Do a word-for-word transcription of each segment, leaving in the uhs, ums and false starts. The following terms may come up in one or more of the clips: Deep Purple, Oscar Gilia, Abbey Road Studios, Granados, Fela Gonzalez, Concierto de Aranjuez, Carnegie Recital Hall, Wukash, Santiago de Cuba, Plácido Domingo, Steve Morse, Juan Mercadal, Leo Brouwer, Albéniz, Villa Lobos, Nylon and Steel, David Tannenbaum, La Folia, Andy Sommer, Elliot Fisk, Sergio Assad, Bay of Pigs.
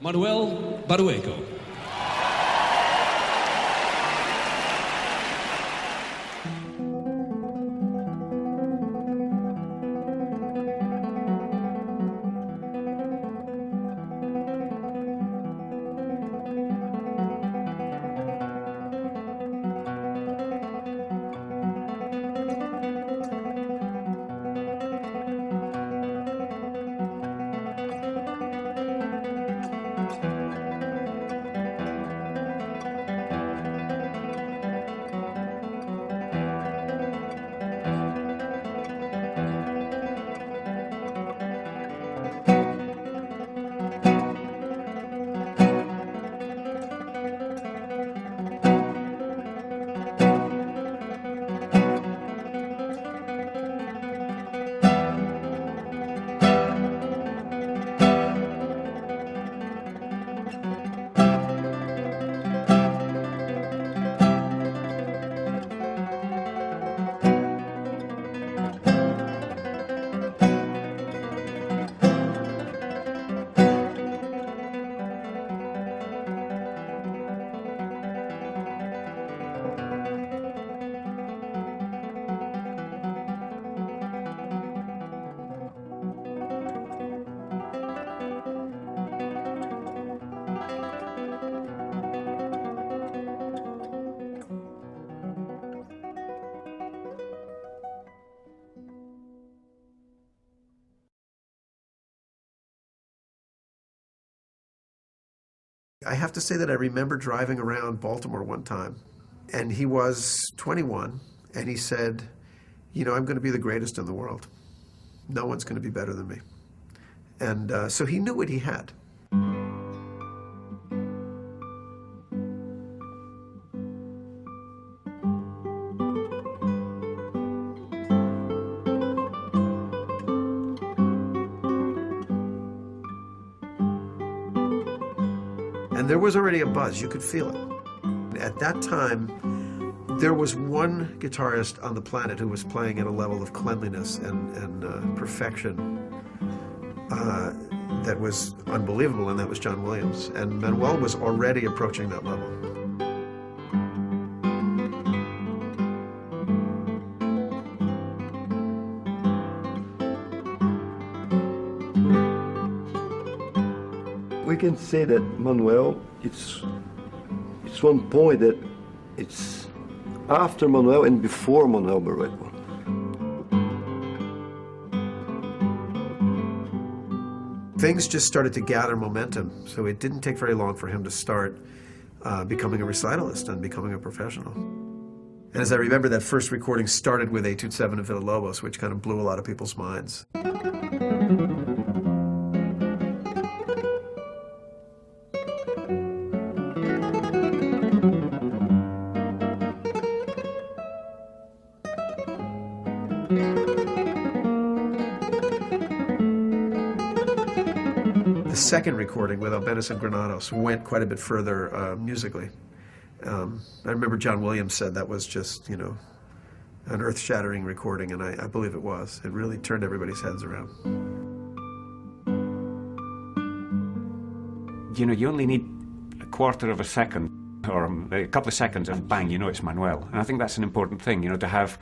Manuel Barrueco. I have to say that I remember driving around Baltimore one time, and he was twenty-one, and he said, you know, I'm going to be the greatest in the world. No one's going to be better than me. And uh, so he knew what he had. There was already a buzz, you could feel it. At that time, there was one guitarist on the planet who was playing at a level of cleanliness and, and uh, perfection uh, that was unbelievable, and that was John Williams. And Manuel was already approaching that level. I can say that Manuel, it's, it's one point that it's after Manuel and before Manuel Barrueco. Things just started to gather momentum, so it didn't take very long for him to start uh, becoming a recitalist and becoming a professional. And as I remember, that first recording started with eight two seven of Villa Lobos, which kind of blew a lot of people's minds. The second recording with Albéniz and Granados went quite a bit further uh, musically. Um, I remember John Williams said that was just, you know, an earth-shattering recording, and I, I believe it was. It really turned everybody's heads around. You know, you only need a quarter of a second or a couple of seconds and bang, you know it's Manuel. And I think that's an important thing, you know, to have,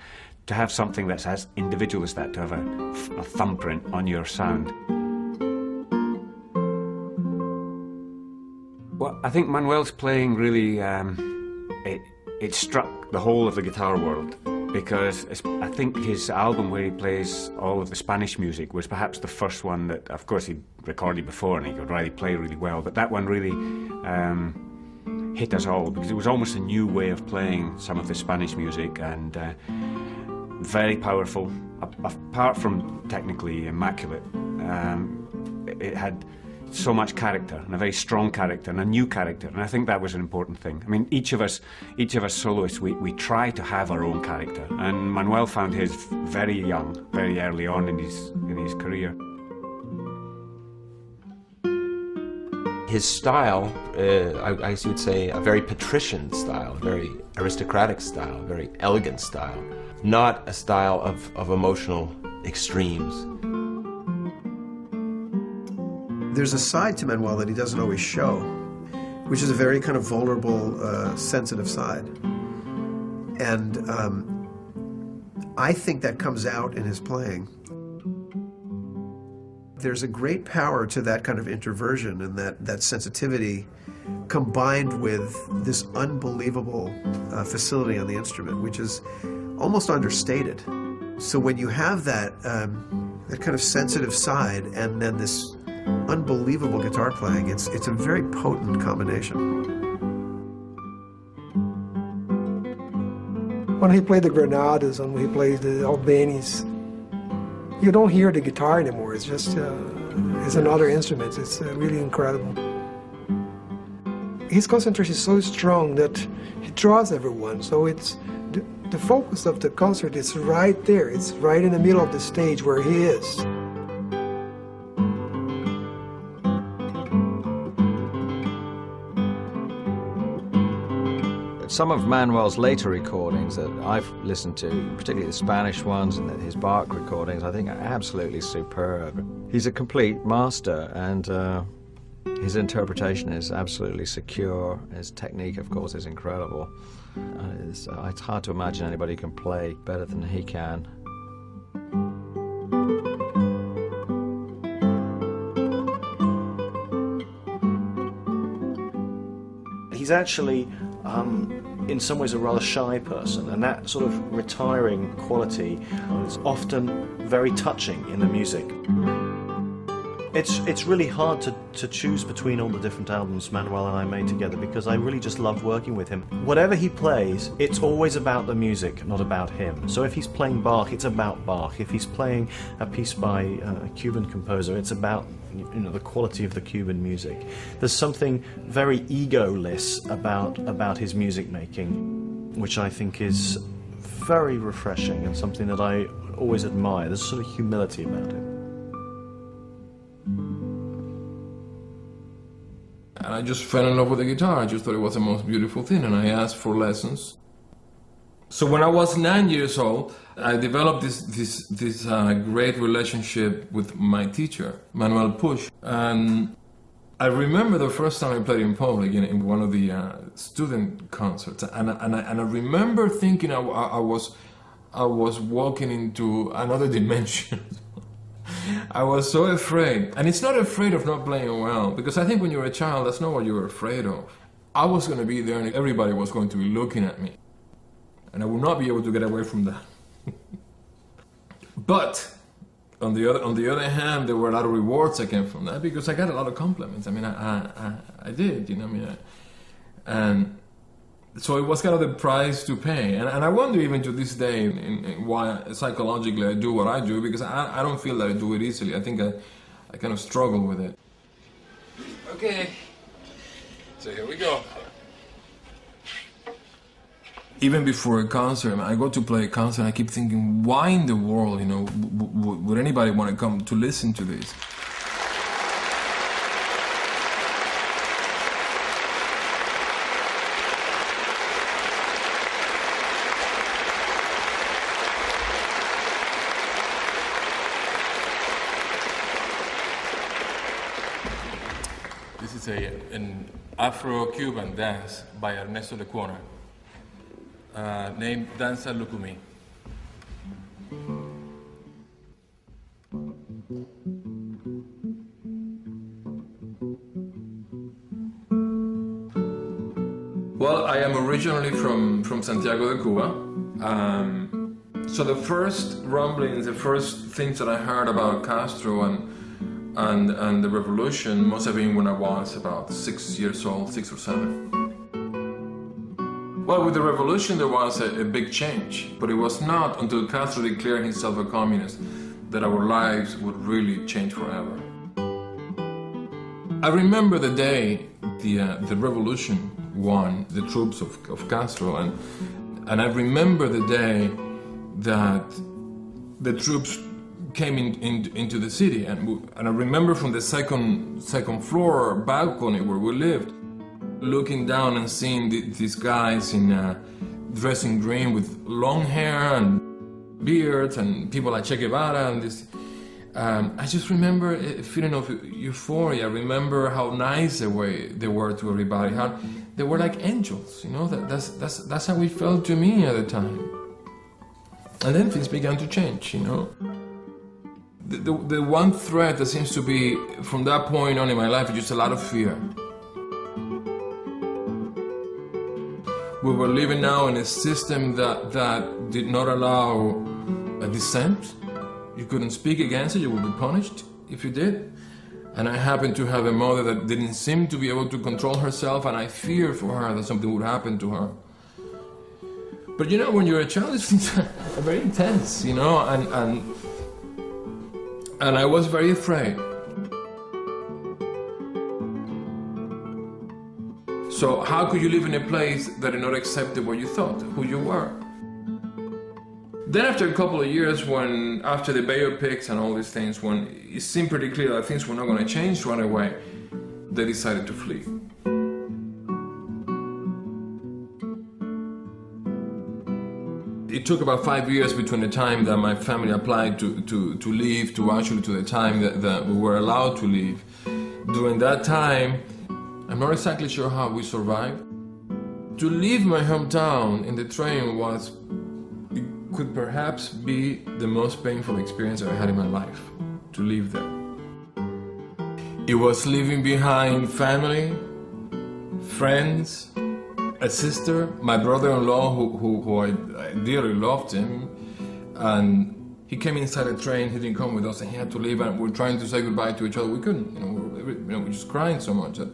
to have something that's as individual as that, to have a, a thumbprint on your sound. Well, I think Manuel's playing really, um, it, it struck the whole of the guitar world, because I think his album where he plays all of the Spanish music was perhaps the first one that, of course, he'd recorded before and he could really play really well, but that one really um, hit us all, because it was almost a new way of playing some of the Spanish music, and uh, very powerful, apart from technically immaculate. Um, it had so much character, and a very strong character, and a new character, and I think that was an important thing. I mean, each of us, each of us soloists, we, we try to have our own character, and Manuel found his very young, very early on in his, in his career. His style, uh, I, I would say, a very patrician style, very aristocratic style, very elegant style, not a style of, of emotional extremes. There's a side to Manuel that he doesn't always show, which is a very kind of vulnerable, uh, sensitive side. And um, I think that comes out in his playing. There's a great power to that kind of introversion and that, that sensitivity combined with this unbelievable uh, facility on the instrument, which is almost understated. So when you have that, um, that kind of sensitive side and then this unbelievable guitar playing, it's, it's a very potent combination. When he played the Granados and when he played the Albéniz, you don't hear the guitar anymore. It's just, uh, it's another instrument. It's uh, really incredible. His concentration is so strong that he draws everyone. So it's, the, the focus of the concert is right there. It's right in the middle of the stage where he is. Some of Manuel's later recordings that I've listened to, particularly the Spanish ones and his Bach recordings, I think are absolutely superb. He's a complete master, and uh, his interpretation is absolutely secure. His technique, of course, is incredible. Uh, it's, uh, it's hard to imagine anybody can play better than he can. He's actually, um, in some ways, a rather shy person, and that sort of retiring quality is often very touching in the music. It's, it's really hard to, to choose between all the different albums Manuel and I made together, because I really just love working with him. Whatever he plays, it's always about the music, not about him. So if he's playing Bach, it's about Bach. If he's playing a piece by uh, a Cuban composer, it's about, you know, the quality of the Cuban music. There's something very egoless about, about his music making, which I think is very refreshing and something that I always admire. There's sort of humility about him. And I just fell in love with the guitar. I just thought it was the most beautiful thing, and I asked for lessons. So when I was nine years old, I developed this this this uh, great relationship with my teacher, Manuel Puig. And I remember the first time I played in public in, in one of the uh, student concerts, and and I, and I remember thinking I, I was I was walking into another dimension. I was so afraid, and it's not afraid of not playing well, because I think when you're a child, that's not what you're afraid of. I was going to be there, and everybody was going to be looking at me. And I will not be able to get away from that. But on the other on the other hand, there were a lot of rewards that came from that, because I got a lot of compliments. I mean, I I, I, I did, you know. I mean, I, and so it was kind of the price to pay. And, and I wonder even to this day in, in why psychologically I do what I do, because I, I don't feel that I do it easily. I think I I kind of struggle with it. Okay, so here we go. Even before a concert, I go to play a concert, and I keep thinking, why in the world, you know, w w would anybody want to come to listen to this? This is a, an Afro-Cuban dance by Ernesto Lecuona. Uh, named Danza Lucumí. Well, I am originally from, from Santiago de Cuba. Um, so the first rumblings, the first things that I heard about Castro and, and, and the revolution must have been when I was about six years old, six or seven. Well, with the revolution there was a, a big change, but it was not until Castro declared himself a communist that our lives would really change forever. I remember the day the, uh, the revolution won, the troops of, of Castro, and, and I remember the day that the troops came in, in, into the city, and, and I remember from the second, second floor balcony where we lived, looking down and seeing the, these guys in uh, dressing green with long hair and beards and people like Che Guevara and this, Um, I just remember a feeling of euphoria. Remember how nice they were, they were to everybody. How they were like angels, you know. That, that's that's that's how it felt to me at the time. And then things began to change, you know. The, the, the one thread that seems to be from that point on in my life is just a lot of fear. We were living now in a system that that did not allow a dissent. You couldn't speak against it, you would be punished if you did. And I happened to have a mother that didn't seem to be able to control herself, and I feared for her that something would happen to her. But you know, when you're a child, it's very intense, you know, and, and, and I was very afraid. So how could you live in a place that did not accept what you thought, who you were? Then after a couple of years, when after the Bay of Pigs and all these things, when it seemed pretty clear that things were not going to change right away, they decided to flee. It took about five years between the time that my family applied to, to, to leave to actually to the time that, that we were allowed to leave. During that time, I'm not exactly sure how we survived. To leave my hometown in the train was could perhaps be the most painful experience I had in my life, to leave there. It was leaving behind family, friends, a sister, my brother-in-law, who, who, who I, I dearly loved him, and he came inside a train, he didn't come with us, and he had to leave, and we were trying to say goodbye to each other. We couldn't, you know, we were, you know, we were just crying so much that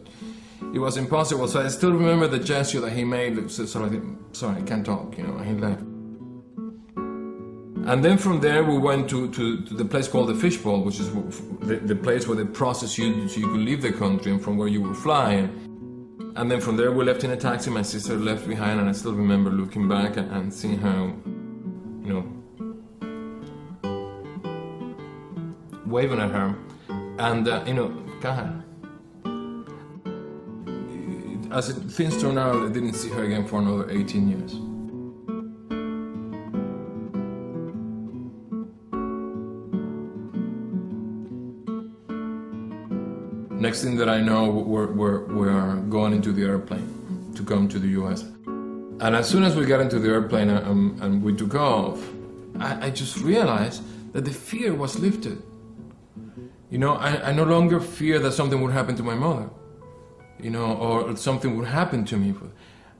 it was impossible. So I still remember the gesture that he made, that said, sorry, sorry, I can't talk, you know, and he left. And then from there we went to, to, to the place called the Fishbowl, which is the, the place where they process you so you could leave the country and from where you were flying. And then from there we left in a taxi, my sister left behind, and I still remember looking back and, and seeing her, you know, waving at her. And, uh, you know, God. As it, things turned out, I didn't see her again for another eighteen years. Next thing that I know, we're, we're, we're going into the airplane to come to the U S. And as soon as we got into the airplane um, and we took off, I, I just realized that the fear was lifted. You know, I, I no longer fear that something would happen to my mother, you know, or something would happen to me.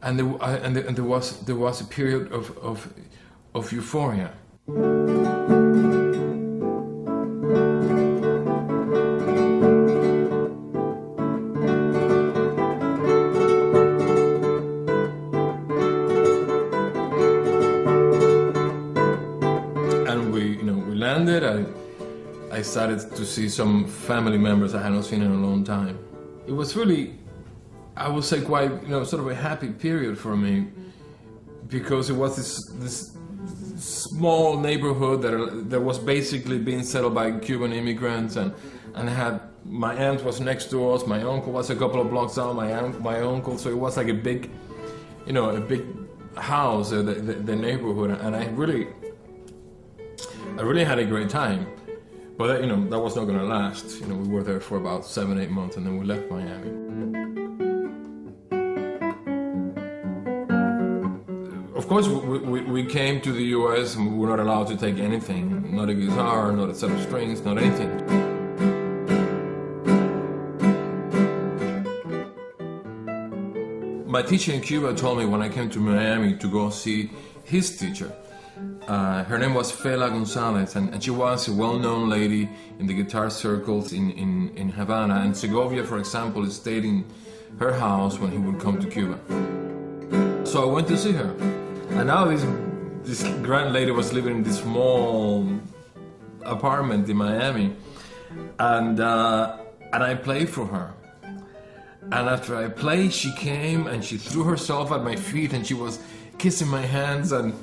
And there, I, and there, and there, was, there was a period of, of, of euphoria. I started to see some family members I had not seen in a long time. It was really, I would say, quite, you know, sort of a happy period for me, because it was this, this small neighborhood that, that was basically being settled by Cuban immigrants, and, and had, my aunt was next to us, my uncle was a couple of blocks down, my aunt, my uncle, so it was like a big, you know, a big house, the, the, the neighborhood, and I really, I really had a great time. But that, you know, that was not going to last. You know, we were there for about seven, eight months, and then we left Miami. Of course, we, we, we came to the U S and we were not allowed to take anything. Not a guitar, not a set of strings, not anything. My teacher in Cuba told me when I came to Miami to go see his teacher. Uh, her name was Fela Gonzalez, and, and she was a well-known lady in the guitar circles in, in, in Havana, and Segovia, for example, stayed in her house when he would come to Cuba. So I went to see her, and now this, this grand lady was living in this small apartment in Miami, and, uh, and I played for her. And after I played, she came and she threw herself at my feet, and she was kissing my hands, and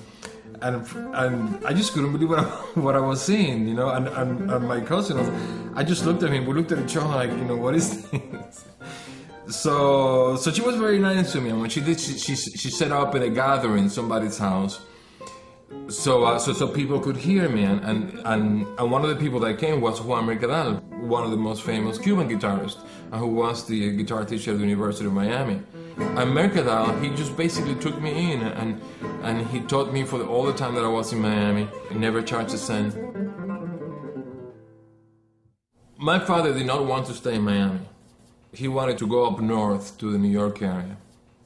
And, and I just couldn't believe what I, what I was seeing, you know, and, and, and my cousin, was, I just looked at him, we looked at each other like, you know, what is this? So, so she was very nice to me, and when she did, she, she, she set up in a gathering in somebody's house, So, uh, so, so people could hear me, and, and, and, and one of the people that came was Juan Mercadal, one of the most famous Cuban guitarists, who was the guitar teacher at the University of Miami. And Mercadal, he just basically took me in, and, and he taught me for the, all the time that I was in Miami. He never charged a cent. My father did not want to stay in Miami. He wanted to go up north to the New York area.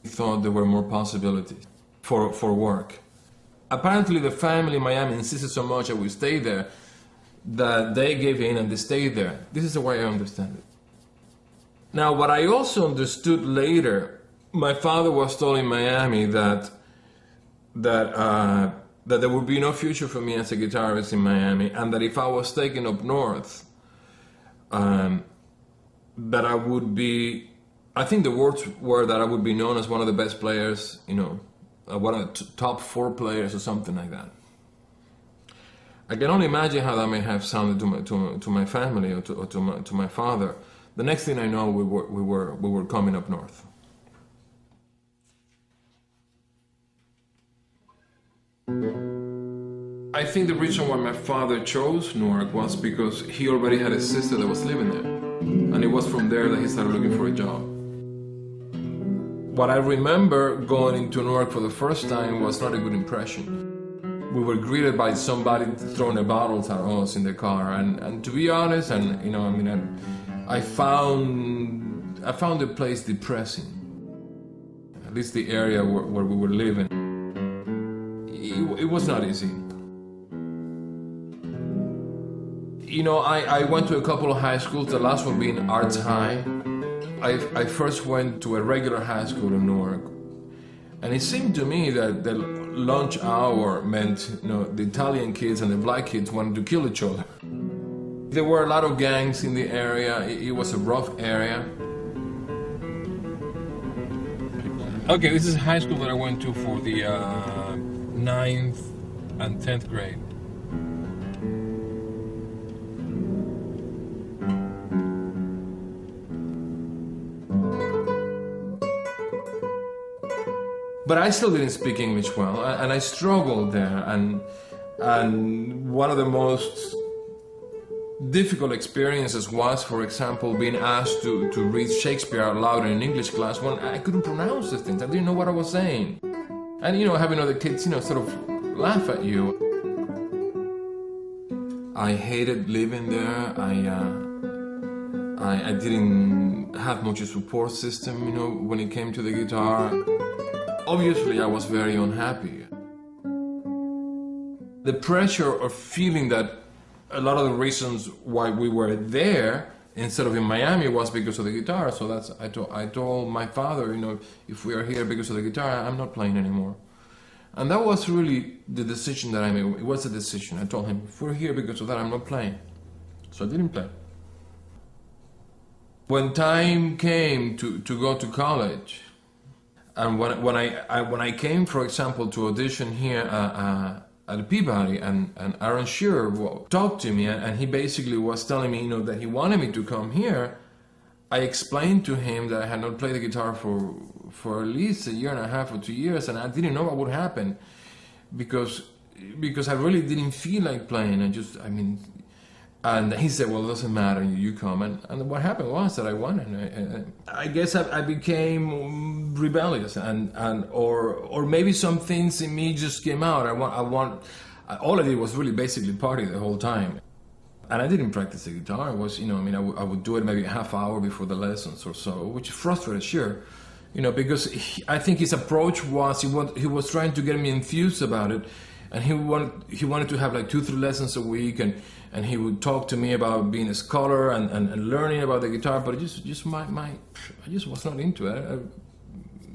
He thought there were more possibilities for, for work. Apparently the family in Miami insisted so much that we stay there that they gave in and they stayed there. This is the way I understand it. Now, what I also understood later, my father was told in Miami that that uh, that there would be no future for me as a guitarist in Miami, and that if I was taken up north, um, that I would be, I think the words were that I would be known as one of the best players, you know, one of the top four players or something like that. I can only imagine how that may have sounded to my, to, to my family or, to, or to, my, to my father. The next thing I know, we were, we were, we were coming up north. I think the reason why my father chose Newark was because he already had a sister that was living there. And it was from there that he started looking for a job. What I remember going into Newark for the first time was not a good impression. We were greeted by somebody throwing a bottle at us in the car, and, and to be honest, and you know, I mean, I, I found I found the place depressing. At least the area where, where we were living, it, it was not easy. You know, I, I went to a couple of high schools. The last one being Arts High. I I first went to a regular high school in Newark, and it seemed to me that the lunch hour meant, you know, the Italian kids and the black kids wanted to kill each other. There were a lot of gangs in the area. It was a rough area. Okay, this is high school that I went to for the uh, ninth and tenth grade. But I still didn't speak English well, and I struggled there. And, and one of the most difficult experiences was, for example, being asked to, to read Shakespeare out loud in an English class when I couldn't pronounce the things. I didn't know what I was saying. And, you know, having other kids, you know, sort of laugh at you. I hated living there. I, uh, I, I didn't have much of a support system, you know, when it came to the guitar. Obviously, I was very unhappy. The pressure of feeling that a lot of the reasons why we were there instead of in Miami was because of the guitar. So that's I told, I told my father, you know, if we are here because of the guitar, I'm not playing anymore. And that was really the decision that I made. It was a decision. I told him, if we're here because of that, I'm not playing. So I didn't play. When time came to, to go to college, and when, when, I, I, when I came, for example, to audition here uh, uh, at Peabody, and, and Aaron Shearer talked to me, and he basically was telling me, you know, that he wanted me to come here, I explained to him that I had not played the guitar for, for at least a year and a half or two years, and I didn't know what would happen, because, because I really didn't feel like playing. I just, I mean, and he said, well, it doesn't matter, you come. And, and what happened was that I won. And I, I guess I, I became rebellious, and, and or or maybe some things in me just came out. I want, I want, all I did was really basically party the whole time. And I didn't practice the guitar. I was, you know, I mean, I, w I would do it maybe a half hour before the lessons or so, which frustrated, sure. You know, because he, I think his approach was, he, want, he was trying to get me enthused about it. And he wanted, he wanted to have like two, three lessons a week, and, and he would talk to me about being a scholar and, and, and learning about the guitar, but it just, just my, my, I just was not into it.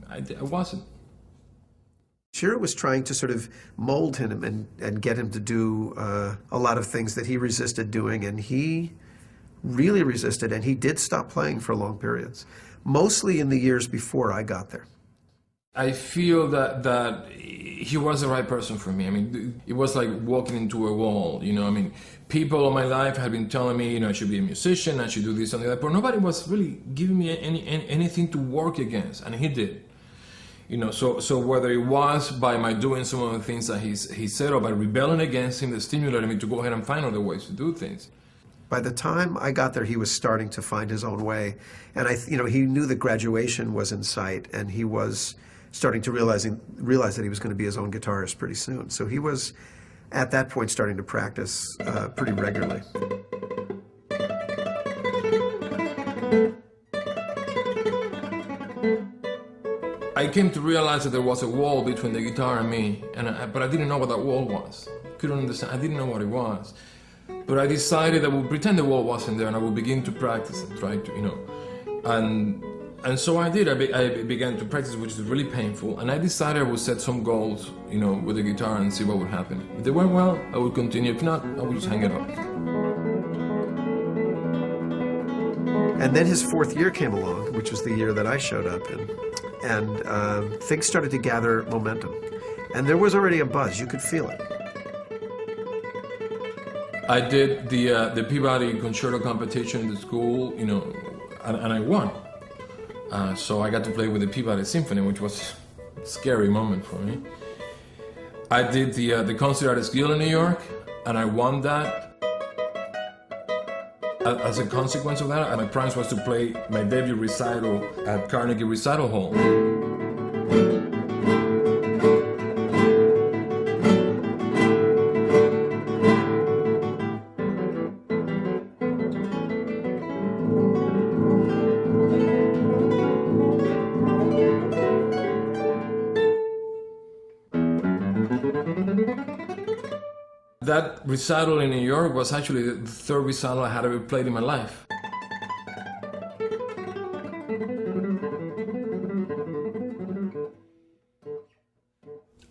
I, I, I wasn't. Shearer was trying to sort of mold him and, and get him to do uh, a lot of things that he resisted doing, and he really resisted, and he did stop playing for long periods, mostly in the years before I got there. I feel that, that he was the right person for me. I mean, it was like walking into a wall, you know, I mean, people all my life had been telling me, you know, I should be a musician, I should do this and that, but nobody was really giving me any, any, anything to work against, and he did. You know, so so whether it was by my doing some of the things that he's, he said, or by rebelling against him, that stimulated me to go ahead and find other ways to do things. By the time I got there, he was starting to find his own way, and I, you know, he knew that graduation was in sight, and he was starting to realizing realize that he was going to be his own guitarist pretty soon. So he was, at that point, starting to practice uh, pretty regularly. I came to realize that there was a wall between the guitar and me, and I, but I didn't know what that wall was. Couldn't understand. I didn't know what it was. But I decided I would pretend the wall wasn't there, and I would begin to practice and try to, you know. And and so I did. I, be, I began to practice, which is really painful. And I decided I would set some goals, you know, with the guitar and see what would happen. If they went well, I would continue. If not, I would just hang it up. And then his fourth year came along, which was the year that I showed up in. And uh, things started to gather momentum. And there was already a buzz. You could feel it. I did the, uh, the Peabody Concerto Competition in the school, you know, and, and I won. Uh, so I got to play with the Peabody Symphony, which was a scary moment for me. I did the, uh, the Concert Artists Guild in New York, and I won that. As a consequence of that, my prize was to play my debut recital at Carnegie Recital Hall. That recital in New York was actually the third recital I had ever played in my life.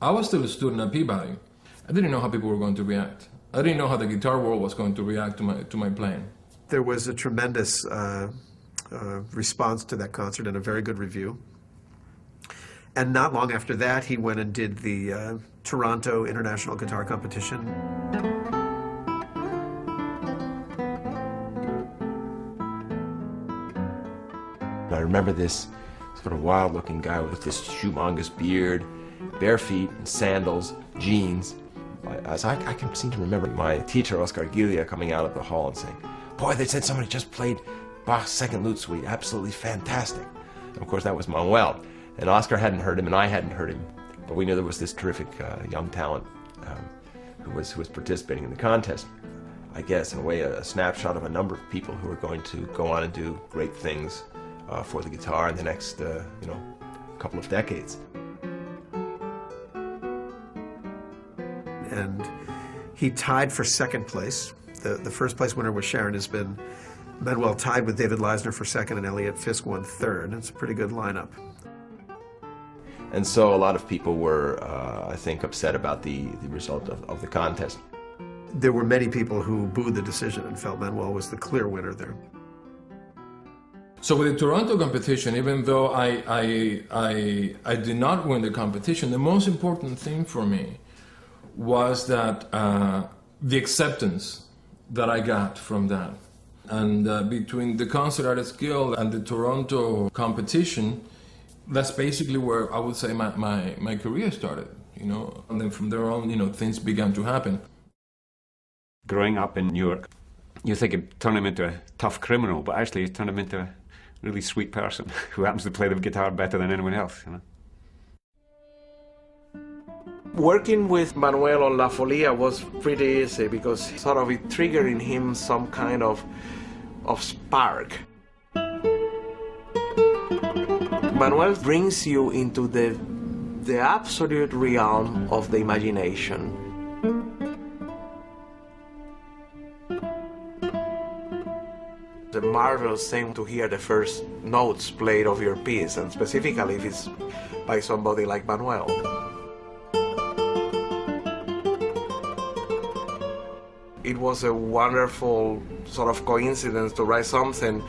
I was still a student at Peabody. I didn't know how people were going to react. I didn't know how the guitar world was going to react to my, to my playing. There was a tremendous uh, uh, response to that concert and a very good review. And not long after that, he went and did the uh, Toronto International Guitar Competition. I remember this sort of wild-looking guy with this humongous beard, bare feet, and sandals, jeans. As I, I can seem to remember my teacher, Oscar Gilia, coming out of the hall and saying, "Boy, they said somebody just played Bach's Second Lute Suite. Absolutely fantastic." And of course, that was Manuel. And Oscar hadn't heard him, and I hadn't heard him. But we knew there was this terrific uh, young talent um, who, was, who was participating in the contest. I guess, in a way, a, a snapshot of a number of people who were going to go on and do great things uh, for the guitar in the next, uh, you know, couple of decades. And he tied for second place. The, the first place winner was Sharon Esben. Manuel tied with David Leisner for second, and Elliot Fisk won third. It's a pretty good lineup. And so a lot of people were, uh, I think, upset about the, the result of, of the contest. There were many people who booed the decision and felt Manuel was the clear winner there. So with the Toronto competition, even though I, I, I, I did not win the competition, the most important thing for me was that uh, the acceptance that I got from that. And uh, between the Concert Artists Guild and the Toronto competition, that's basically where I would say my, my, my career started, you know, and then from there on, you know, things began to happen. Growing up in New York, you think it turned him into a tough criminal, but actually it turned him into a really sweet person who happens to play the guitar better than anyone else, you know. Working with Manuel on La Folia was pretty easy because sort of it triggered in him some kind of, of spark. Manuel brings you into the, the absolute realm of the imagination. The marvelous thing to hear the first notes played of your piece, and specifically if it's by somebody like Manuel. It was a wonderful sort of coincidence to write something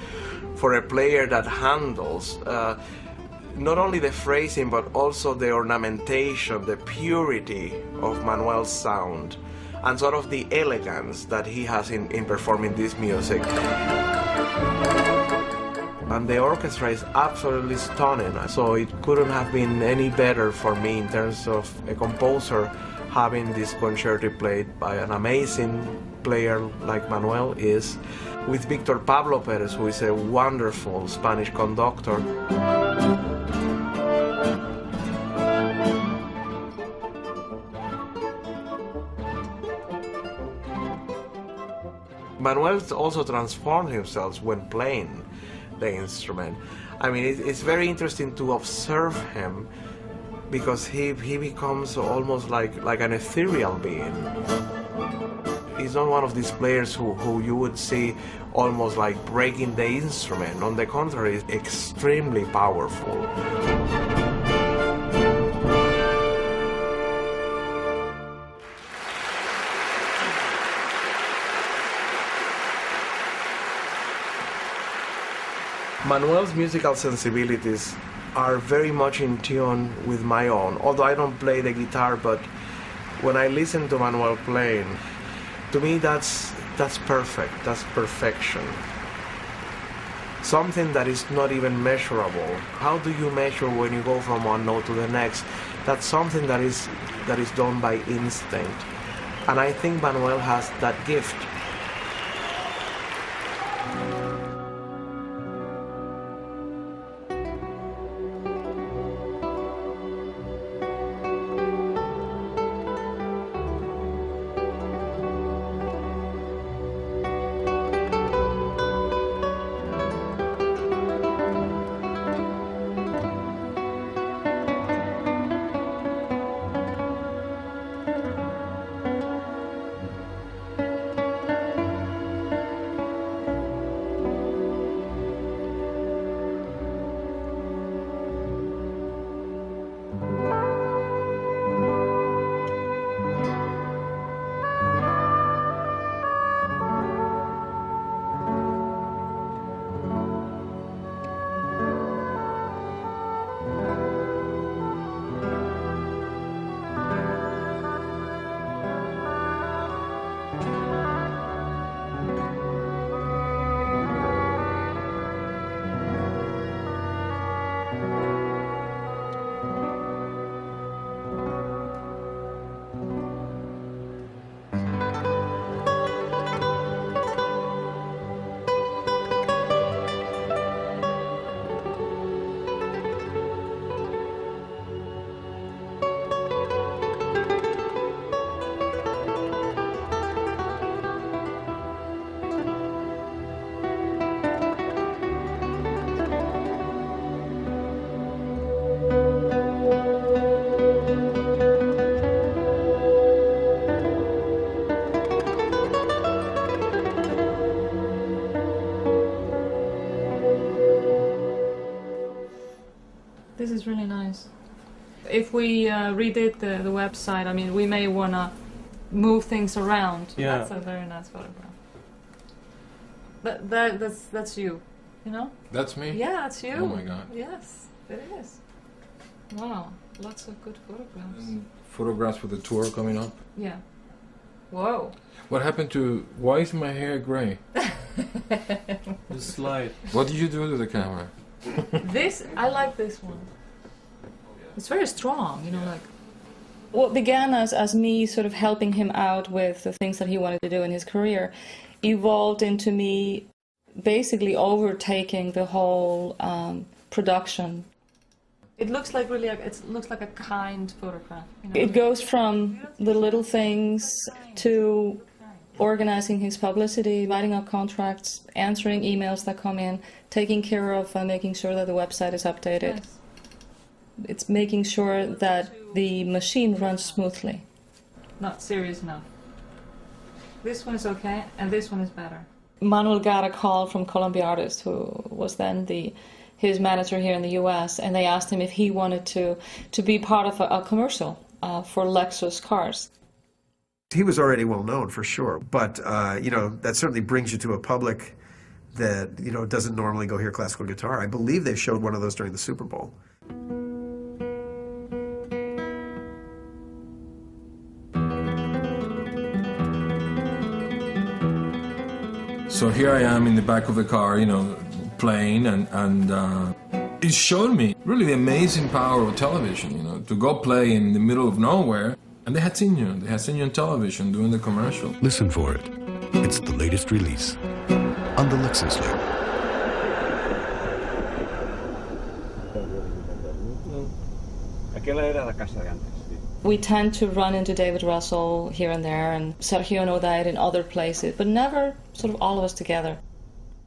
for a player that handles uh, not only the phrasing, but also the ornamentation, the purity of Manuel's sound, and sort of the elegance that he has in, in performing this music. and the orchestra is absolutely stunning. So it couldn't have been any better for me in terms of a composer. Having this concerto played by an amazing player like Manuel is, with Victor Pablo Perez, who is a wonderful Spanish conductor. Manuel also transformed himself when playing the instrument. I mean, it's very interesting to observe him, because he, he becomes almost like, like an ethereal being. He's not one of these players who, who you would see almost like breaking the instrument. On the contrary, he's extremely powerful. Manuel's musical sensibilities are very much in tune with my own. Although I don't play the guitar, but when I listen to Manuel playing, to me that's, that's perfect, that's perfection. Something that is not even measurable. How do you measure when you go from one note to the next? That's something that is, that is done by instinct. And I think Manuel has that gift. This is really nice. If we uh, redid the, the website, I mean, we may want to move things around. Yeah. That's a very nice photograph. But that, that's, that's you, you know? That's me? Yeah, that's you. Oh my God. Yes, it is. Wow, lots of good photographs. And photographs for the tour coming up? Yeah. Whoa. What happened to, why is my hair gray? This light. What did you do to the camera? This, I like this one. It's very strong, you know, like... What began as, as me sort of helping him out with the things that he wanted to do in his career evolved into me basically overtaking the whole um, production. It looks like really, like, it looks like a kind photograph. You know? It goes from the little things to organizing his publicity, writing up contracts, answering emails that come in, taking care of uh, making sure that the website is updated. Yes. It's making sure that the machine runs smoothly. Not serious enough. This one is okay, and this one is better. Manuel got a call from Columbia Artists, who was then the his manager here in the U S, and they asked him if he wanted to, to be part of a, a commercial uh, for Lexus cars. He was already well known for sure, but uh, you know, that certainly brings you to a public that, you know, doesn't normally go hear classical guitar. I believe they showed one of those during the Super Bowl. So here I am in the back of the car, you know, playing, and, and uh, it showed me really the amazing power of television, you know, to go play in the middle of nowhere, and they had seen you, they had seen you on television doing the commercial. Listen for it. It's the latest release on the Lexus label. We tend to run into David Russell here and there, and Sergio and Odair in other places, but never sort of all of us together.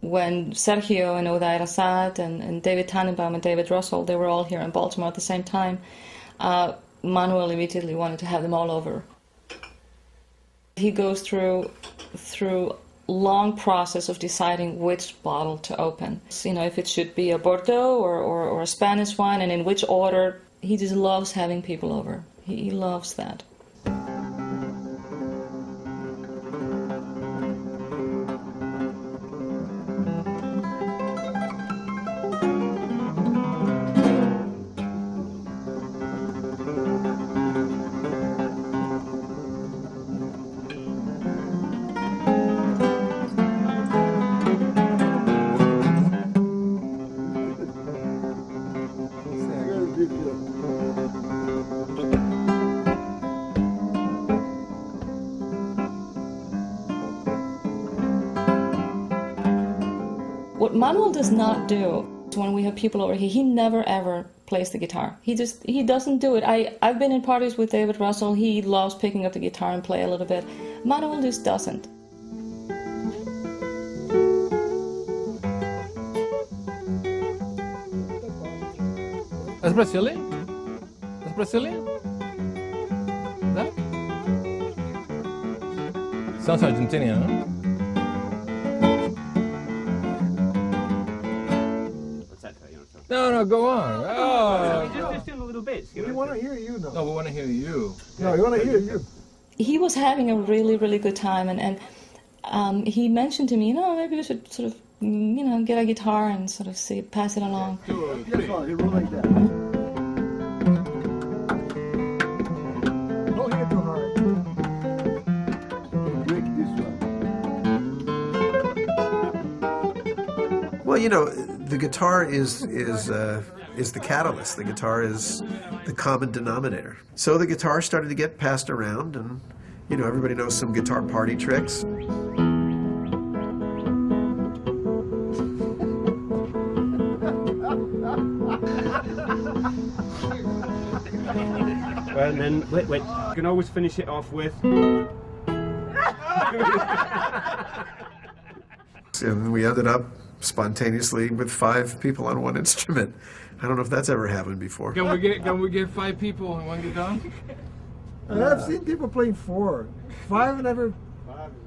When Sergio and Odair Assad and, and David Tannenbaum and David Russell, they were all here in Baltimore at the same time, uh, Manuel immediately wanted to have them all over. He goes through through long process of deciding which bottle to open. So, you know, if it should be a Bordeaux or, or, or a Spanish wine, and in which order. He just loves having people over. He, he loves that. Manuel does not do, when we have people over here, he never ever plays the guitar. He just, he doesn't do it. I, I've been in parties with David Russell, he loves picking up the guitar and play a little bit. Manuel just doesn't. That's Brazilian? That's Brazilian? That? Sounds Argentinian, huh? No, no, go on. Oh, no, just doing little bits. We want to hear you, though. No, we want to hear you. No, we want to hear you. He was having a really, really good time, and, and um, he mentioned to me, you know, maybe we should sort of, you know, get a guitar and sort of see, pass it along. Two, three. You roll like that. Don't hit too hard. Break this one. Well, you know. The guitar is, is, uh, is the catalyst. The guitar is the common denominator. So the guitar started to get passed around, and, you know, everybody knows some guitar party tricks. And then, wait, wait. You can always finish it off with... And we ended up spontaneously with five people on one instrument. I don't know if that's ever happened before. Can we get can we get five people on one guitar? Yeah. I've seen people playing four. Five never.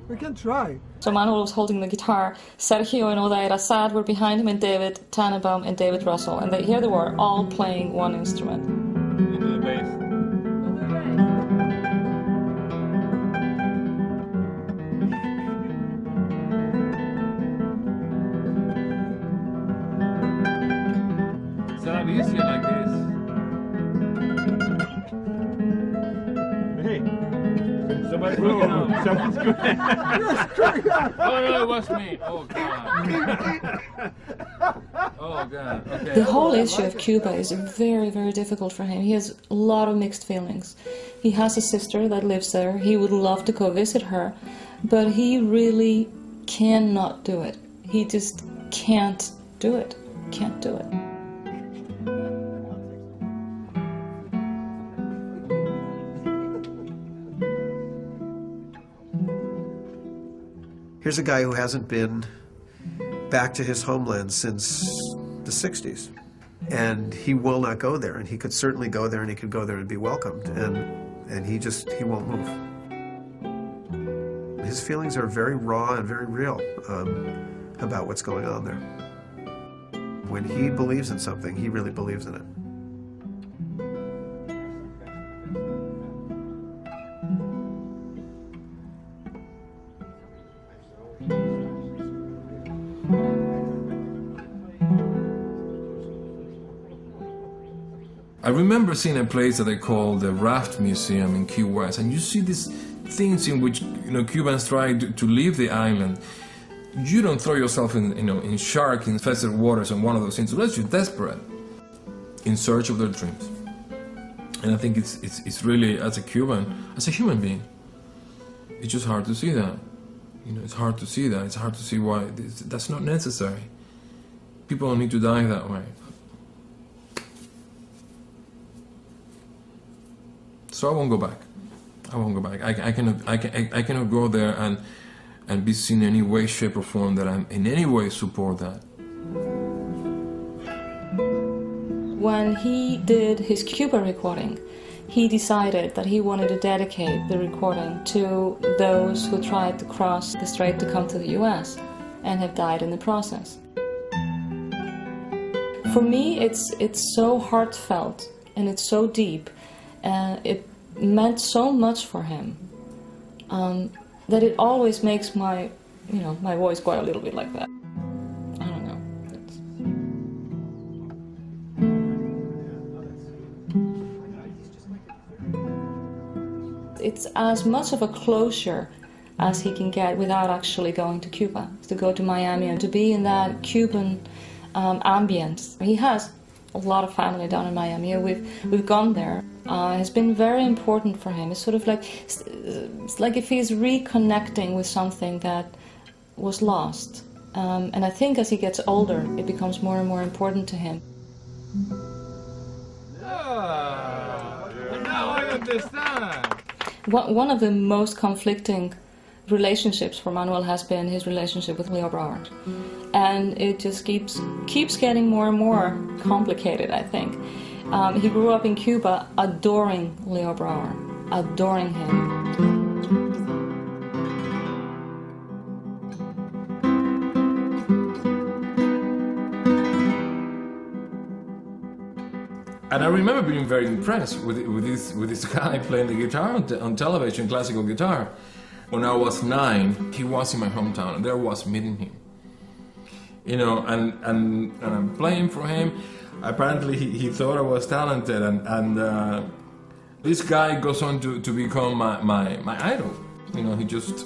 We can try. So Manuel was holding the guitar. Sergio and Odair Assad were behind him, and David Tannenbaum and David Russell. And they, here they were, all playing one instrument. Into the bass. Someone's good. Oh, no, it was me. Oh, God. Oh, God. Okay. The whole issue of Cuba is very, very difficult for him. He has a lot of mixed feelings. He has a sister that lives there. He would love to go visit her, but he really cannot do it. He just can't do it. Can't do it. Here's a guy who hasn't been back to his homeland since the sixties, and he will not go there, and he could certainly go there, and he could go there and be welcomed, and, and he just, he won't move. His feelings are very raw and very real um, about what's going on there. When he believes in something, he really believes in it. I remember seeing a place that they call the Raft Museum in Key West, and you see these things in which, you know, Cubans tried to leave the island, you don't throw yourself in, you know, in shark infested waters on one of those instruments. You're desperate in search of their dreams. And I think it's, it's, it's really, as a Cuban, as a human being, it's just hard to see that. You know, it's hard to see that. It's hard to see why this, that's not necessary. People don't need to die that way. So I won't go back. I won't go back. I, I cannot. I, can, I, I cannot go there and and be seen in any way, shape, or form that I'm in any way support that. When he did his Cuba recording, he decided that he wanted to dedicate the recording to those who tried to cross the strait to come to the U S and have died in the process. For me, it's, it's so heartfelt and it's so deep. Uh, it meant so much for him um, that it always makes my, you know, my voice go a little bit like that. I don't know. It's... it's as much of a closure as he can get without actually going to Cuba, to go to Miami and to be in that Cuban um, ambience. He has a lot of family down in Miami. We've, we've gone there. Uh, has been very important for him. It's sort of like, it's like if he's reconnecting with something that was lost. Um, and I think as he gets older, it becomes more and more important to him. Ah, now I understand. One, one of the most conflicting relationships for Manuel has been his relationship with Leo Brouwer. And it just keeps, keeps getting more and more complicated, I think. Um, he grew up in Cuba adoring Leo Brouwer, adoring him. And I remember being very impressed with, with, this, with this guy playing the guitar on, on television, classical guitar. When I was nine, he was in my hometown, and there was meeting him. You know, and, and, and I'm playing for him. Apparently he, he thought I was talented, and, and uh, this guy goes on to, to become my, my, my idol. You know, he just...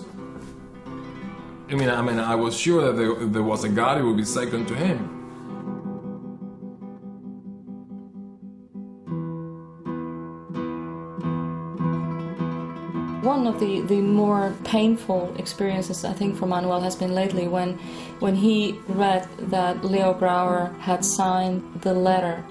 I mean, I mean, I was sure that there, if there was a God, he would be second to him. One of the, the more painful experiences, I think, for Manuel has been lately when, when he read that Leo Brouwer had signed the letter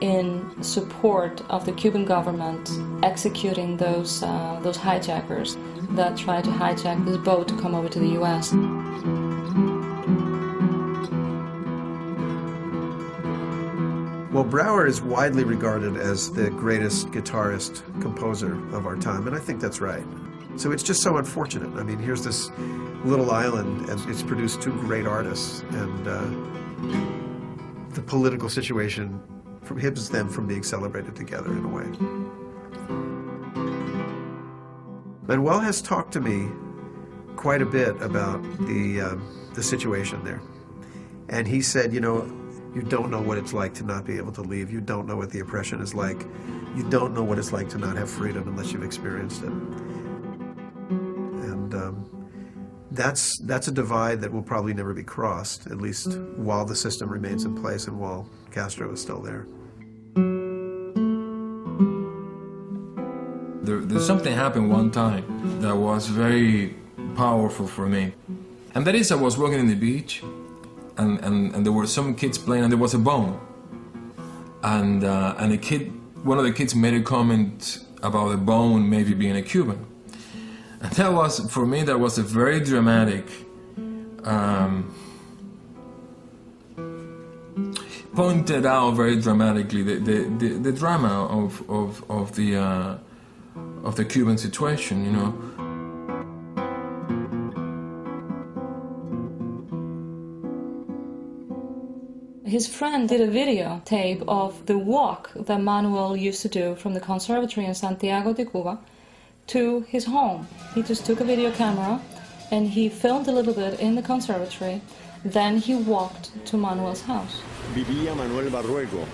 in support of the Cuban government executing those, uh, those hijackers that tried to hijack this boat to come over to the U S. Well, Brouwer is widely regarded as the greatest guitarist composer of our time, and I think that's right. So it's just so unfortunate. I mean, here's this little island, and it's produced two great artists, and uh, the political situation prohibits them from being celebrated together in a way. Manuel has talked to me quite a bit about the, uh, the situation there, and he said, you know, you don't know what it's like to not be able to leave. You don't know what the oppression is like. You don't know what it's like to not have freedom unless you've experienced it. And um, that's, that's a divide that will probably never be crossed, at least while the system remains in place and while Castro is still there. There there's something happened one time that was very powerful for me. And that is, I was walking on the beach, And, and, and there were some kids playing, and there was a bomb. And, uh, and a kid, one of the kids made a comment about a bomb maybe being a Cuban. And that was, for me, that was a very dramatic um, pointed out very dramatically the, the, the, the drama of, of, of, the, uh, of the Cuban situation, you know. His friend did a videotape of the walk that Manuel used to do from the conservatory in Santiago de Cuba to his home. He just took a video camera and he filmed a little bit in the conservatory. Then he walked to Manuel's house. Vivía Manuel Barrueco.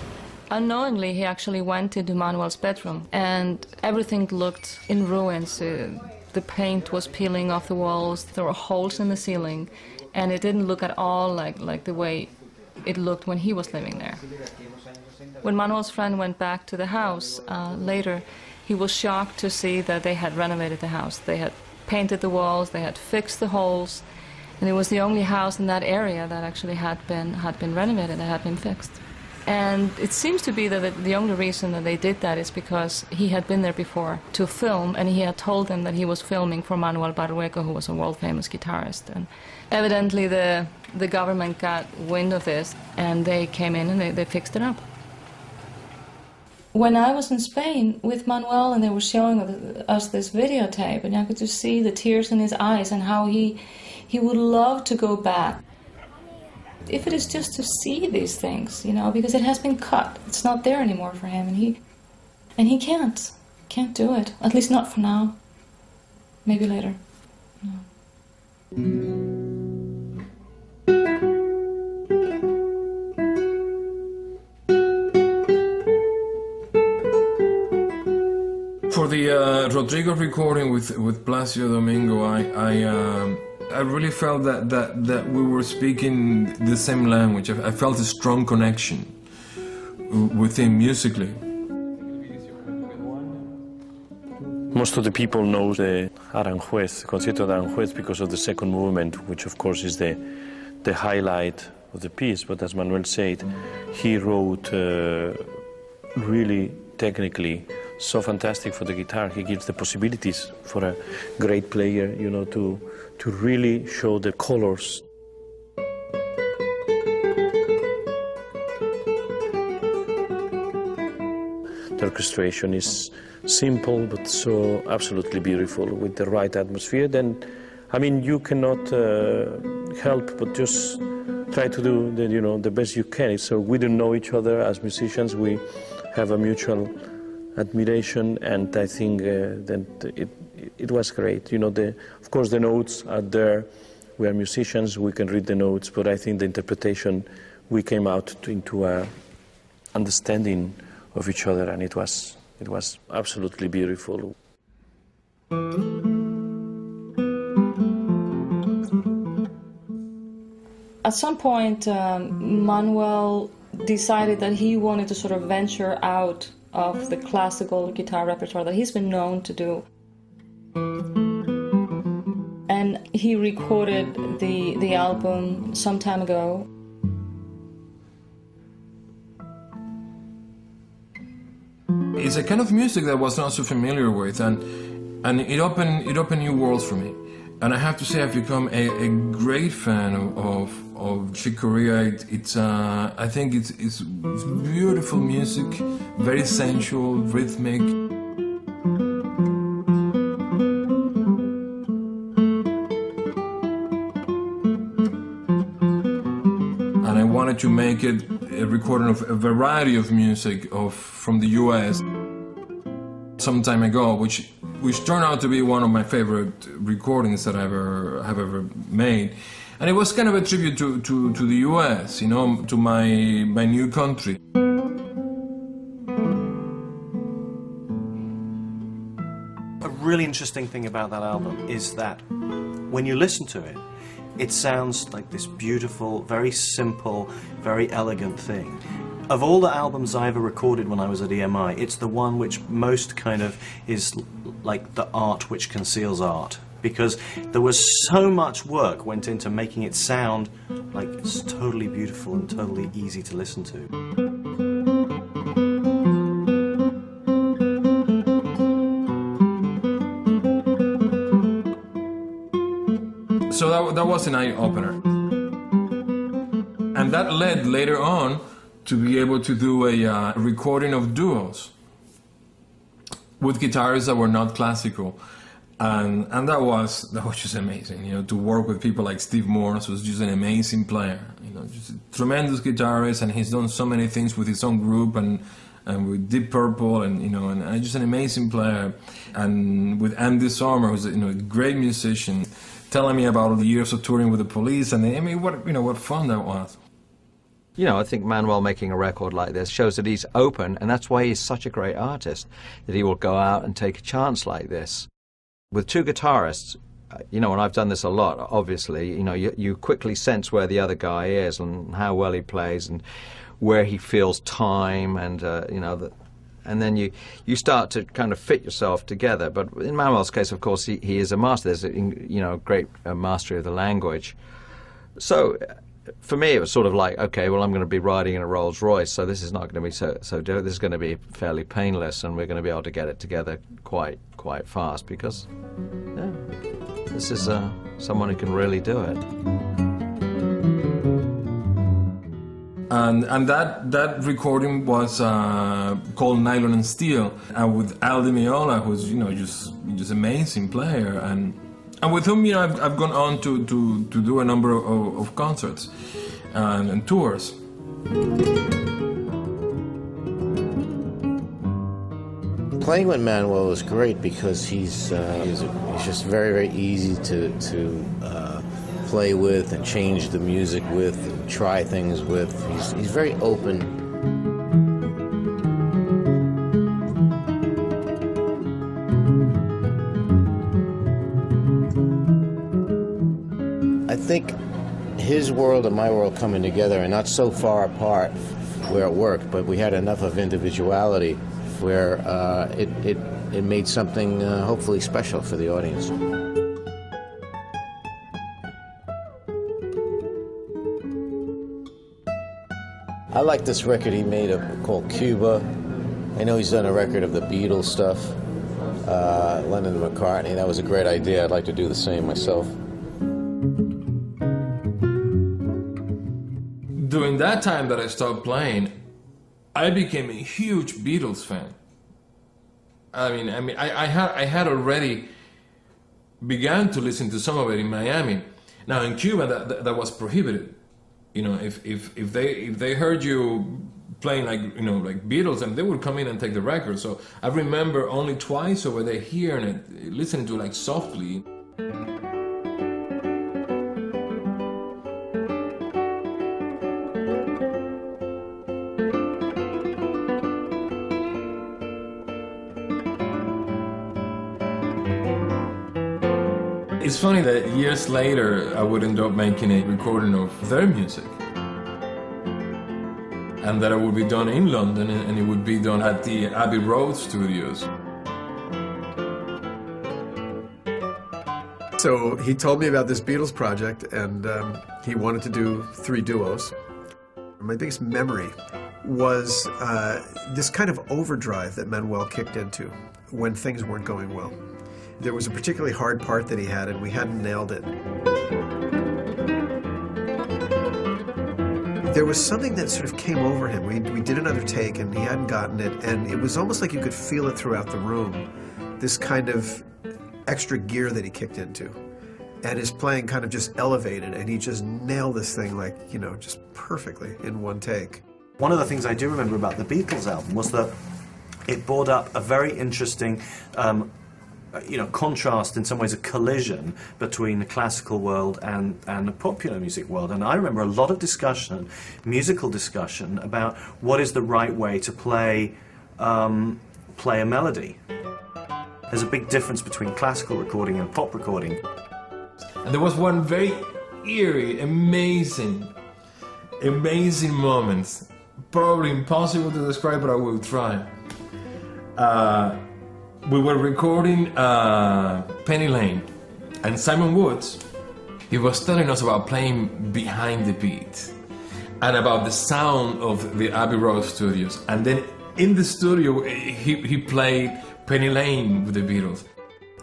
Unknowingly, he actually went into Manuel's bedroom, and everything looked in ruins. Uh, the paint was peeling off the walls, there were holes in the ceiling. and it didn't look at all like, like the way it looked when he was living there. When Manuel's friend went back to the house uh, later, he was shocked to see that they had renovated the house. They had painted the walls, they had fixed the holes, and it was the only house in that area that actually had been, had been renovated, that had been fixed. And it seems to be that the only reason that they did that is because he had been there before to film, and he had told them that he was filming for Manuel Barrueco, who was a world-famous guitarist. And evidently the, the government got wind of this, and they came in and they, they fixed it up. When I was in Spain with Manuel, and they were showing us this videotape, and I could just see the tears in his eyes and how he, he would love to go back. If it is just to see these things, you know, because it has been cut. It's not there anymore for him, and he, and he can't, can't do it. At least not for now. Maybe later. No. For the uh, Rodrigo recording with, with Plácido Domingo, I I, uh, I really felt that, that, that we were speaking the same language. I, I felt a strong connection with him musically. Most of the people know the Aranjuez, the Concierto de Aranjuez, because of the second movement, which of course is the, the highlight of the piece. But as Manuel said, he wrote uh, really technically so fantastic for the guitar. He gives the possibilities for a great player, you know, to, to really show the colors. The orchestration is simple, but so absolutely beautiful with the right atmosphere. Then, I mean, you cannot uh, help but just try to do, the, you know, the best you can. So we don't know each other as musicians. We have a mutual admiration, and I think uh, that it, it was great. You know, the, of course the notes are there, we are musicians, we can read the notes, but I think the interpretation, we came out to, into a understanding of each other, and it was, it was absolutely beautiful. At some point, um, Manuel decided that he wanted to sort of venture out of the classical guitar repertoire that he's been known to do. And he recorded the, the album some time ago. It's a kind of music that I was not so familiar with, and, and it, opened, it opened new worlds for me. And I have to say I've become a, a great fan of, of, of Che Guevara. It, it's, uh, I think it's, it's beautiful music, very sensual, rhythmic. And I wanted to make it a recording of a variety of music of, from the U S some time ago, which which turned out to be one of my favorite recordings that I ever have ever made, and it was kind of a tribute to, to, to the U S, you know, to my my new country. A really interesting thing about that album is that when you listen to it, it sounds like this beautiful, very simple, very elegant thing. Of all the albums I ever recorded when I was at E M I, it's the one which most kind of is like the art which conceals art, because there was so much work went into making it sound like it's totally beautiful and totally easy to listen to. So that, that was an eye-opener. And that led later on to be able to do a uh, recording of duos with guitarists that were not classical, and and that was that was just amazing. You know, to work with people like Steve Morse, who's just an amazing player. You know, just a tremendous guitarist, and he's done so many things with his own group and and with Deep Purple, and you know, and, and just an amazing player. And with Andy Sommer, who's you know a great musician, telling me about all the years of touring with the Police, and I mean, what you know, what fun that was. You know, I think Manuel making a record like this shows that he's open, and that's why he's such a great artist, that he will go out and take a chance like this. With two guitarists, you know, and I've done this a lot, obviously, you know, you, you quickly sense where the other guy is and how well he plays and where he feels time and, uh, you know, the, and then you, you start to kind of fit yourself together. But in Manuel's case, of course, he, he is a master. There's, a, you know, great uh, mastery of the language. So for me, it was sort of like, okay, well, I'm going to be riding in a Rolls Royce, so this is not going to be so, so difficult. This is going to be fairly painless, and we're going to be able to get it together quite, quite fast, because yeah, this is uh, someone who can really do it. And, and that, that recording was uh, called Nylon and Steel, and with Aldi Meola, who's, you know, just just amazing player, and And with whom, you know, I've, I've gone on to, to, to do a number of, of concerts and, and tours. Playing with Manuel is great because he's, uh, he's, a, he's just very, very easy to, to uh, play with and change the music with and try things with. He's, he's very open. I think his world and my world coming together and not so far apart where it worked, but we had enough of individuality where uh, it, it, it made something uh, hopefully special for the audience. I like this record he made of, called Cuba. I know he's done a record of the Beatles stuff, uh, Lennon and McCartney. That was a great idea. I'd like to do the same myself. During that time that I stopped playing, I became a huge Beatles fan. I mean, I mean, I, I had I had already began to listen to some of it in Miami. Now in Cuba, that, that, that was prohibited. You know, if if if they if they heard you playing like you know like Beatles, and they would come in and take the record. So I remember only twice over there hearing it, listening to it like softly. It's funny that years later I would end up making a recording of their music, and that it would be done in London, and it would be done at the Abbey Road Studios. So he told me about this Beatles project, and um, he wanted to do three duos. My biggest memory was uh, this kind of overdrive that Manuel kicked into when things weren't going well. There was a particularly hard part that he had, and we hadn't nailed it. There was something that sort of came over him. We, we did another take, and he hadn't gotten it, and it was almost like you could feel it throughout the room, this kind of extra gear that he kicked into. And his playing kind of just elevated, and he just nailed this thing like, you know, just perfectly in one take. One of the things I do remember about the Beatles album was that it brought up a very interesting um, you know, contrast, in some ways a collision between the classical world and, and the popular music world. And I remember a lot of discussion, musical discussion, about what is the right way to play, um, play a melody. There's a big difference between classical recording and pop recording. And there was one very eerie, amazing, amazing moment, probably impossible to describe, but I will try. Uh, We were recording uh, Penny Lane, and Simon Woods, he was telling us about playing behind the beat and about the sound of the Abbey Road Studios. And then in the studio, he, he played Penny Lane with the Beatles.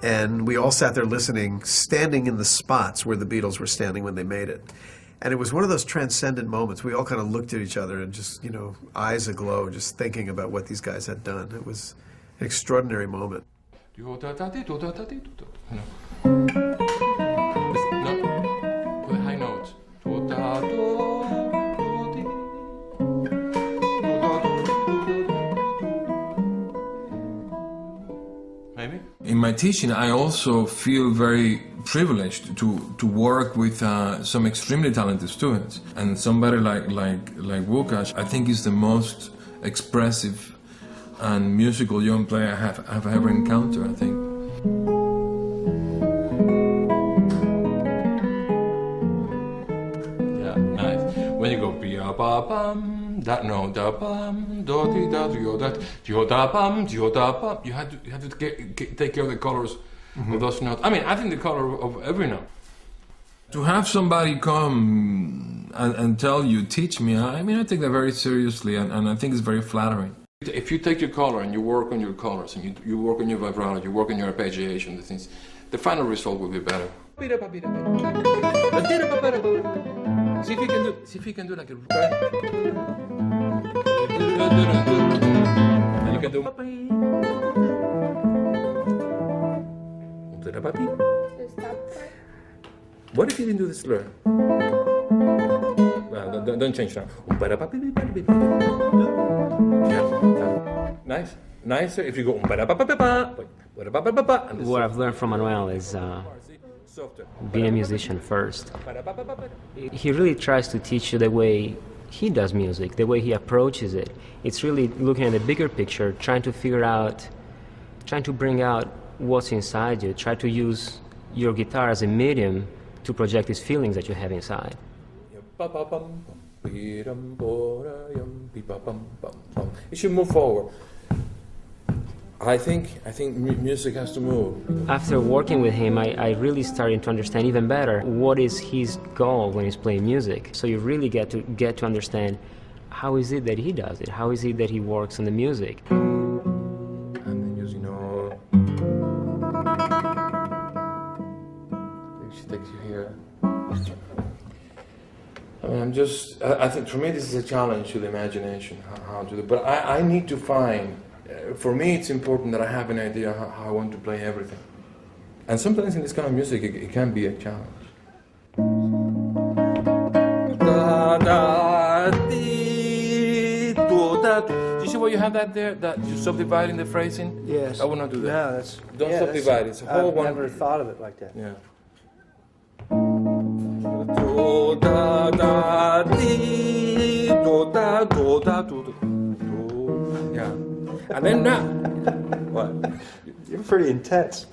And we all sat there listening, standing in the spots where the Beatles were standing when they made it. And it was one of those transcendent moments. We all kind of looked at each other and just, you know, eyes aglow, just thinking about what these guys had done. It was an extraordinary moment. In my teaching, I also feel very privileged to to work with uh, some extremely talented students, and somebody like like like Wukash, I think, is the most expressive and musical young player I have, have ever encountered, I think. ba bum da no da bum do di da do that do da bum do da bum. You had to you had to get, get, take care of the colors mm-hmm. of those notes. I mean, I think the color of every note. To have somebody come and, and tell you, teach me. I mean, I take that very seriously, and, and I think it's very flattering. If you take your color and you work on your colors and you, you work on your vibrato, you work on your arpeggiation, the things, the final result will be better. See if you can do, see if you can do like a... And you can do... What if you didn't do this slur? Well, don't, don't change now. Yeah. Nice. Nicer if you go... What I've learned from Manuel is... Uh... being a musician first. He really tries to teach you the way he does music, the way he approaches it. It's really looking at the bigger picture, trying to figure out, trying to bring out what's inside you, try to use your guitar as a medium to project these feelings that you have inside. It should move forward. I think, I think music has to move. After working with him, I, I really started to understand even better what is his goal when he's playing music. So you really get to, get to understand how is it that he does it, how is it that he works on the music. And then using all... She takes you here. I mean, I'm just... I, I think for me this is a challenge to the imagination, how, how to do it. But I, I need to find... For me, it's important that I have an idea how, how I want to play everything. And sometimes in this kind of music, it, it can be a challenge. Do you see where you have that there? That you're subdividing the phrasing? Yes. I would not do that. No, that's... Don't yeah, subdivide. That's, it's a whole I've one... I've never thought of it like that. Yeah. Do, da, da, di, do, da, do, da, do, do. Yeah. And then now, what? You're pretty intense.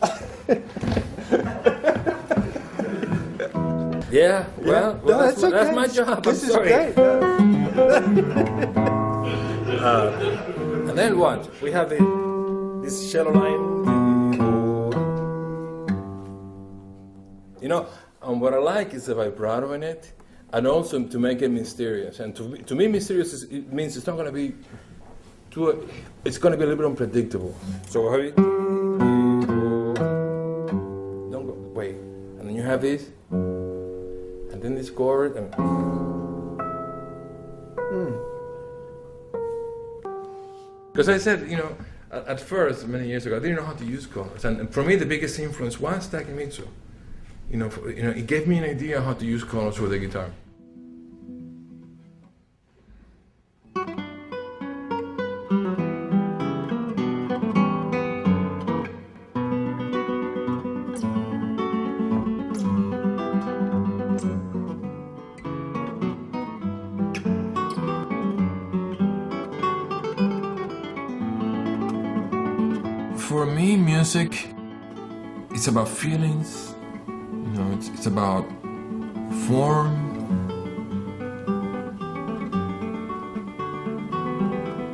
yeah, well, yeah. well no, that's, that's, okay. that's my job. This I'm is sorry. Great. uh, and then what? We have the, this shallow line. You know, and what I like is the vibrato in it, and also to make it mysterious. And to, to me, mysterious is, it means it's not going to be. To a, it's going to be a little bit unpredictable. So hurry. Don't go. Wait. And then you have this. And then this chord. And because mm. I said, you know, at, at first, many years ago, I didn't know how to use chords. And, and for me, the biggest influence was Takemitsu. You know, for, you know, it gave me an idea how to use chords with the guitar. For me, music, it's about feelings, you know, it's, it's about form.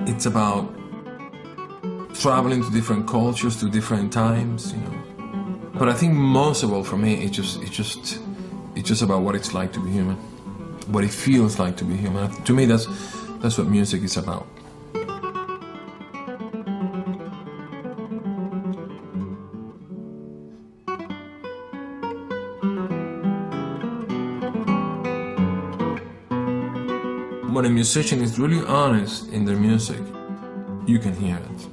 It's about traveling to different cultures, to different times, you know. But I think most of all for me, it's just, it's just, it's just about what it's like to be human, what it feels like to be human. To me, that's, that's what music is about. When a musician is really honest in their music, you can hear it.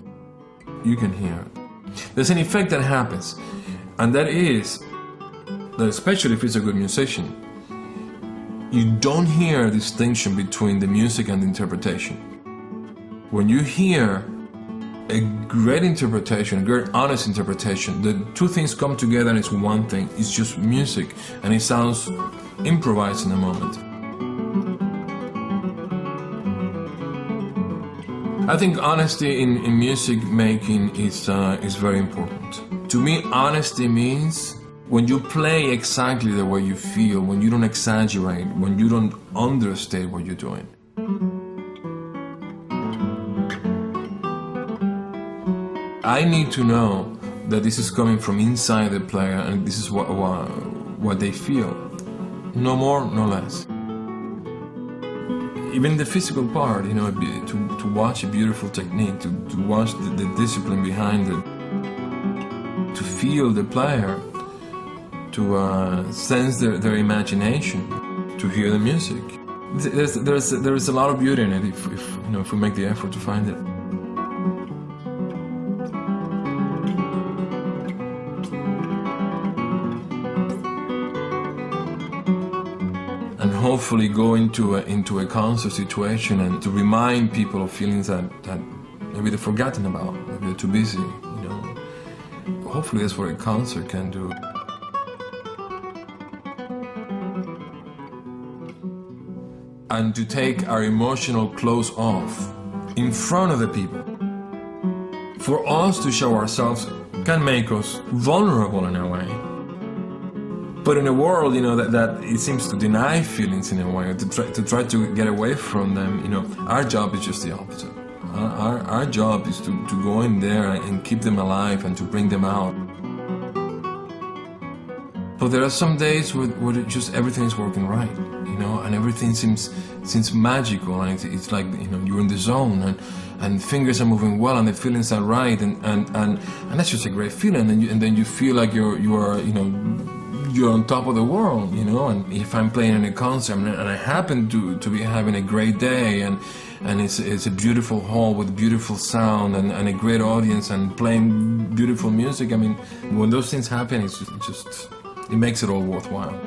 You can hear it. There's an effect that happens, and that is that especially if it's a good musician, you don't hear a distinction between the music and the interpretation. When you hear a great interpretation, a great honest interpretation, the two things come together and it's one thing. It's just music, and it sounds improvised in the moment. I think honesty in, in music making is, uh, is very important. To me, honesty means when you play exactly the way you feel, when you don't exaggerate, when you don't understate what you're doing. I need to know that this is coming from inside the player and this is what, what, what they feel. No more, no less. Even the physical part, you know, to, to watch a beautiful technique, to, to watch the, the discipline behind it, to feel the player, to uh, sense their, their imagination, to hear the music. There's, there's, there is a lot of beauty in it if, if, you know, if we make the effort to find it. Hopefully go into a, into a concert situation and to remind people of feelings that, that maybe they've forgotten about, maybe they're too busy, you know. Hopefully that's what a concert can do. And to take our emotional clothes off in front of the people. For us to show ourselves can make us vulnerable in a way. But in a world, you know, that, that it seems to deny feelings in a way, to try, to try to get away from them, you know, our job is just the opposite. Our, our, our job is to, to go in there and keep them alive and to bring them out. But there are some days where, where just everything is working right, you know, and everything seems seems magical, and it's, it's like, you know, you're in the zone, and, and fingers are moving well, and the feelings are right, and, and, and, and that's just a great feeling, and, you, and then you feel like you're, you are, you know, you're on top of the world, you know, and if I'm playing in a concert and I happen to, to be having a great day and and it's, it's a beautiful hall with beautiful sound and, and a great audience and playing beautiful music, I mean, when those things happen, it's just, it just, it makes it all worthwhile.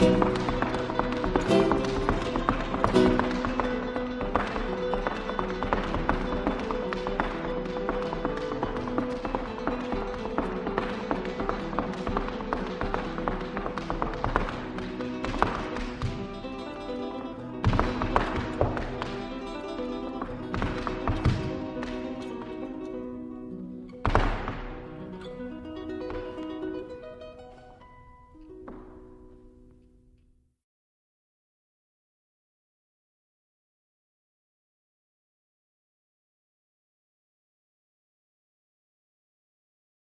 Thank you.